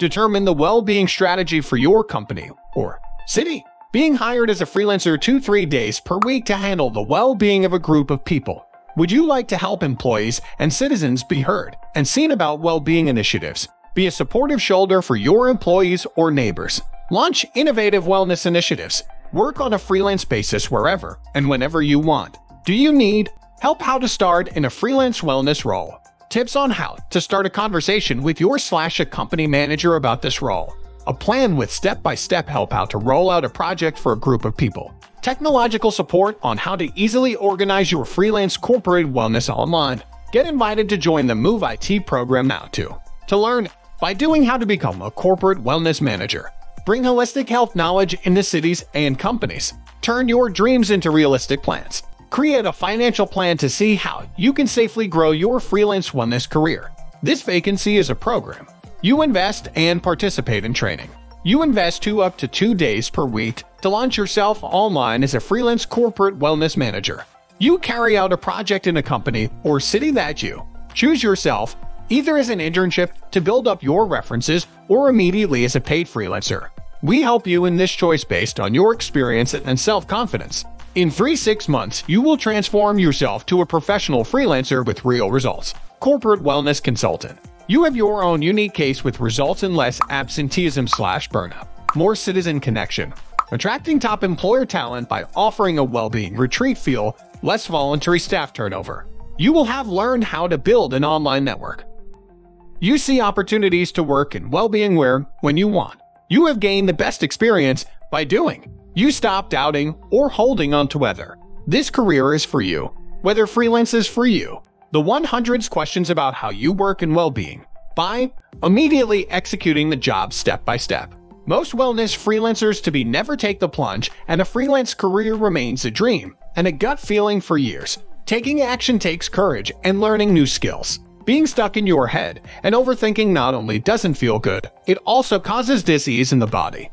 Determine the well-being strategy for your company or city. Being hired as a freelancer 2-3 days per week to handle the well-being of a group of people. Would you like to help employees and citizens be heard and seen about well-being initiatives? Be a supportive shoulder for your employees or neighbors. Launch innovative wellness initiatives. Work on a freelance basis wherever and whenever you want. Do you need help how to start in a freelance wellness role? Tips on how to start a conversation with your / a company manager about this role. A plan with step-by-step help how to roll out a project for a group of people. Technological support on how to easily organize your freelance corporate wellness online. Get invited to join the Moov-IT program now to learn by doing how to become a corporate wellness manager. Bring holistic health knowledge into cities and companies. Turn your dreams into realistic plans. Create a financial plan to see how you can safely grow your freelance wellness career. This vacancy is a program. You invest and participate in training. You invest up to 2 days per week to launch yourself online as a freelance corporate wellness manager. You carry out a project in a company or city that you choose yourself, either as an internship to build up your references or immediately as a paid freelancer. We help you in this choice based on your experience and self-confidence. In 3-6 months, you will transform yourself to a professional freelancer with real results. Corporate wellness consultant. You have your own unique case with results in less absenteeism / burnout, more citizen connection, attracting top employer talent by offering a well-being retreat feel, less voluntary staff turnover. You will have learned how to build an online network. You see opportunities to work in well-being when you want. You have gained the best experience by doing. You stop doubting or holding on to whether this career is for you, whether freelance is for you. The 100 questions about how you work in well-being by immediately executing the job step-by-step. Most wellness freelancers to be never take the plunge, and a freelance career remains a dream and a gut feeling for years. Taking action takes courage and learning new skills. Being stuck in your head and overthinking not only doesn't feel good, it also causes disease in the body.